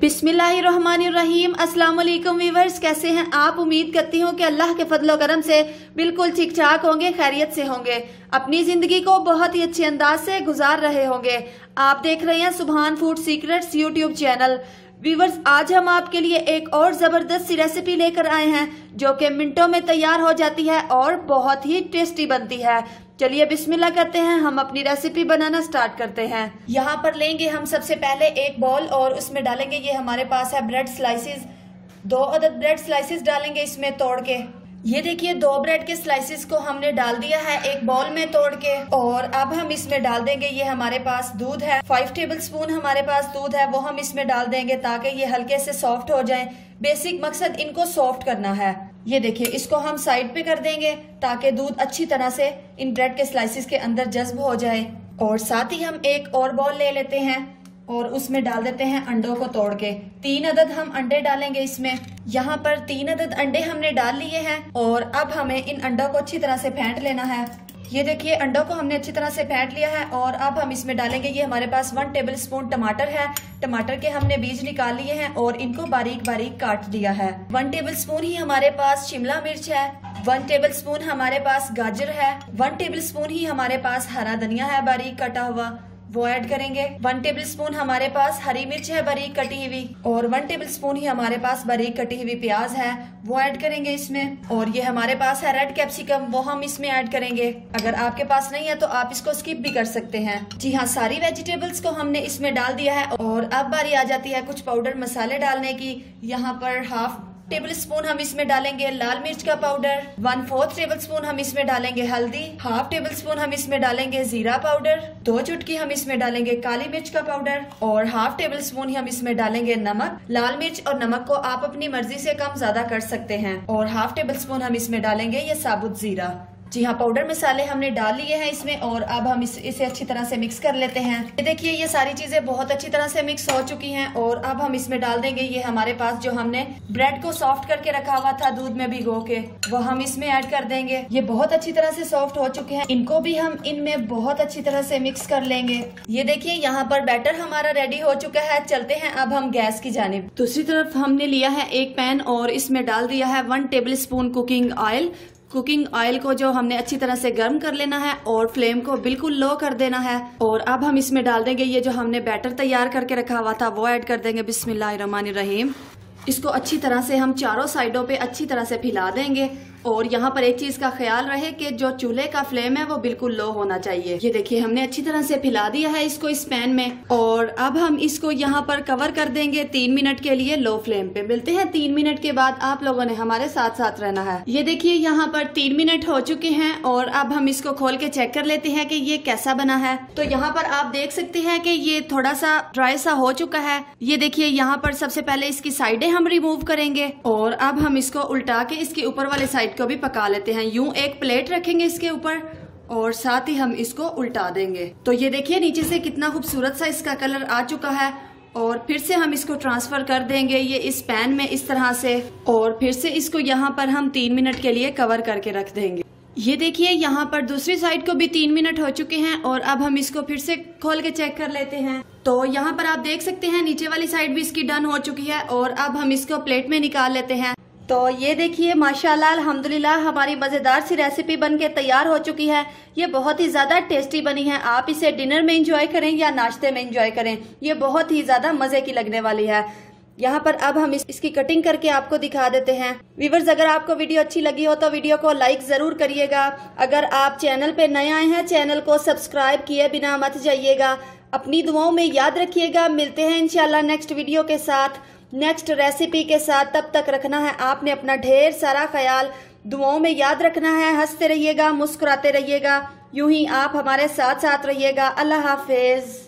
बिस्मिल्लाहिर्रहमानिर्रहीम। अस्सलाम वालेकुम व्यूअर्स, कैसे हैं आप? उम्मीद करती हूँ कि अल्लाह के फजलो करम से बिल्कुल ठीक ठाक होंगे, खैरियत से होंगे, अपनी जिंदगी को बहुत ही अच्छे अंदाज से गुजार रहे होंगे। आप देख रहे हैं Subhan food secrets YouTube channel. Viewers, आज हम आपके लिए एक और जबरदस्त सी रेसिपी लेकर आए हैं जो कि मिनटों में तैयार हो जाती है और बहुत ही टेस्टी बनती है। चलिए बिस्मिल्लाह करते हैं, हम अपनी रेसिपी बनाना स्टार्ट करते हैं। यहाँ पर लेंगे हम सबसे पहले एक बॉल और उसमें डालेंगे, ये हमारे पास है ब्रेड स्लाइसेस, 2 अदद ब्रेड स्लाइसेस डालेंगे इसमें तोड़ के। ये देखिए 2 ब्रेड के स्लाइसेस को हमने डाल दिया है एक बॉल में तोड़ के। और अब हम इसमें डाल देंगे, ये हमारे पास दूध है, 5 टेबलस्पून हमारे पास दूध है, वो हम इसमें डाल देंगे ताकि ये हल्के से सॉफ्ट हो जाएं। बेसिक मकसद इनको सॉफ्ट करना है। ये देखिए इसको हम साइड पे कर देंगे ताकि दूध अच्छी तरह से इन ब्रेड के स्लाइसेस के अंदर जज्ब हो जाए। और साथ ही हम एक और बॉल ले लेते हैं और उसमें डाल देते हैं अंडों को तोड़ के। 3 अदद हम अंडे डालेंगे इसमें। यहाँ पर 3 अदद अंडे हमने डाल लिए हैं और अब हमें इन अंडों को अच्छी तरह से फेंट लेना है। ये देखिए अंडों को हमने अच्छी तरह से फेंट लिया है और अब हम इसमें डालेंगे, ये हमारे पास 1 टेबलस्पून टमाटर है, टमाटर के हमने बीज निकाल लिए हैं और इनको बारीक बारीक काट लिया है। 1 टेबलस्पून ही हमारे पास शिमला मिर्च है, 1 टेबलस्पून हमारे पास गाजर है, 1 टेबलस्पून ही हमारे पास हरा धनिया है बारीक काटा हुआ, वो ऐड करेंगे। 1 टेबलस्पून हमारे पास हरी मिर्च है बारीक कटी हुई और 1 टेबलस्पून ही हमारे पास बारीक कटी हुई प्याज है, वो ऐड करेंगे इसमें। और ये हमारे पास है रेड कैप्सिकम, वो हम इसमें ऐड करेंगे। अगर आपके पास नहीं है तो आप इसको स्किप भी कर सकते हैं। जी हाँ, सारी वेजिटेबल्स को हमने इसमें डाल दिया है और अब बारी आ जाती है कुछ पाउडर मसाले डालने की। यहाँ पर 1/2 टेबलस्पून हम इसमें डालेंगे लाल मिर्च का पाउडर, 1/4 टेबलस्पून हम इसमें डालेंगे हल्दी, 1/2 टेबलस्पून हम इसमें डालेंगे जीरा पाउडर, 2 चुटकी हम इसमें डालेंगे काली मिर्च का पाउडर और 1/2 टेबलस्पून हम इसमें डालेंगे नमक। लाल मिर्च और नमक को आप अपनी मर्जी से कम ज्यादा कर सकते हैं। और 1/2 टेबलस्पून हम इसमें डालेंगे ये साबुत जीरा। जी हाँ, पाउडर मसाले हमने डाल लिए हैं इसमें और अब हम इसे अच्छी तरह से मिक्स कर लेते हैं। ये देखिए ये सारी चीजें बहुत अच्छी तरह से मिक्स हो चुकी हैं और अब हम इसमें डाल देंगे, ये हमारे पास जो हमने ब्रेड को सॉफ्ट करके रखा हुआ था दूध में भिगो के, वो हम इसमें ऐड कर देंगे। ये बहुत अच्छी तरह से सॉफ्ट हो चुके हैं, इनको भी हम इनमें बहुत अच्छी तरह से मिक्स कर लेंगे। ये देखिए यहाँ पर बैटर हमारा रेडी हो चुका है। चलते हैं अब हम गैस की जानिब। दूसरी तरफ हमने लिया है एक पैन और इसमें डाल दिया है 1 tablespoon cooking oil. Cooking oil को जो हमने अच्छी तरह से गर्म कर लेना है और फ्लेम को बिल्कुल लो कर देना है। और अब हम इसमें डाल देंगे ये जो हमने बैटर तैयार करके रखा हुआ था, वो ऐड कर देंगे। बिस्मिल्लाहिर्रहमानिर्रहीम। इसको अच्छी तरह से हम चारों साइडों पे अच्छी तरह से फैला देंगे। और यहाँ पर एक चीज का ख्याल रहे कि जो चूल्हे का फ्लेम है वो बिल्कुल लो होना चाहिए। ये देखिए हमने अच्छी तरह से फैला दिया है इसको इस पैन में और अब हम इसको यहाँ पर कवर कर देंगे 3 मिनट के लिए लो फ्लेम पे। मिलते हैं 3 मिनट के बाद, आप लोगों ने हमारे साथ रहना है। ये देखिए यहाँ पर 3 मिनट हो चुके हैं और अब हम इसको खोल के चेक कर लेते हैं कि ये कैसा बना है। तो यहाँ पर आप देख सकते हैं कि ये थोड़ा सा ड्राई सा हो चुका है। ये देखिए यहाँ पर सबसे पहले इसकी साइडें हम रिमूव करेंगे और अब हम इसको उल्टा के इसके ऊपर वाले साइड को भी पका लेते हैं। यूं एक प्लेट रखेंगे इसके ऊपर और साथ ही हम इसको उल्टा देंगे। तो ये देखिए नीचे से कितना खूबसूरत सा इसका कलर आ चुका है। और फिर से हम इसको ट्रांसफर कर देंगे ये इस पैन में इस तरह से और फिर से इसको यहाँ पर हम 3 मिनट के लिए कवर करके रख देंगे। ये देखिए यहाँ पर दूसरी साइड को भी 3 मिनट हो चुके हैं और अब हम इसको फिर से खोल के चेक कर लेते हैं। तो यहाँ पर आप देख सकते हैं नीचे वाली साइड भी इसकी डन हो चुकी है और अब हम इसको प्लेट में निकाल लेते हैं। तो ये देखिए माशाल्लाह अल्हम्दुलिल्लाह हमारी मज़ेदार सी रेसिपी बनके तैयार हो चुकी है। ये बहुत ही ज़्यादा टेस्टी बनी है, आप इसे डिनर में एंजॉय करें या नाश्ते में एंजॉय करें, ये बहुत ही ज़्यादा मज़े की लगने वाली है। यहाँ पर अब हम इसकी कटिंग करके आपको दिखा देते हैं। व्यूअर्स, अगर आपको वीडियो अच्छी लगी हो तो वीडियो को लाइक जरूर करिएगा। अगर आप चैनल पे नए आए हैं चैनल को सब्सक्राइब किए बिना मत जाइएगा। अपनी दुआओं में याद रखिएगा। मिलते हैं इंशाल्लाह नेक्स्ट वीडियो के साथ, नेक्स्ट रेसिपी के साथ। तब तक रखना है आपने अपना ढेर सारा ख्याल, दुआओं में याद रखना है। हंसते रहिएगा, मुस्कुराते रहिएगा, यूं ही आप हमारे साथ रहिएगा। अल्लाह हाफिज।